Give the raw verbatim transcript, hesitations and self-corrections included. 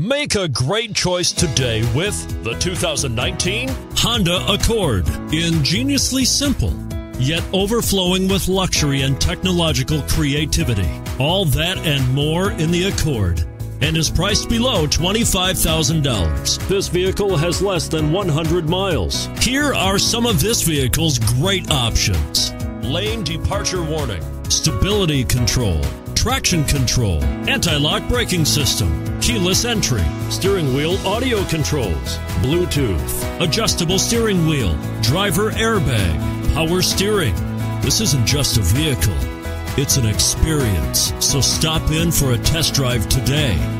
Make a great choice today with the two thousand nineteen Honda Accord. Ingeniously simple, yet overflowing with luxury and technological creativity. All that and more in the Accord, and is priced below twenty-five thousand dollars. This vehicle has less than one hundred miles. Here are some of this vehicle's great options: lane departure warning, stability control, traction control, anti-lock braking system, keyless entry, steering wheel audio controls, Bluetooth, adjustable steering wheel, driver airbag, power steering. This isn't just a vehicle, it's an experience. So stop in for a test drive today.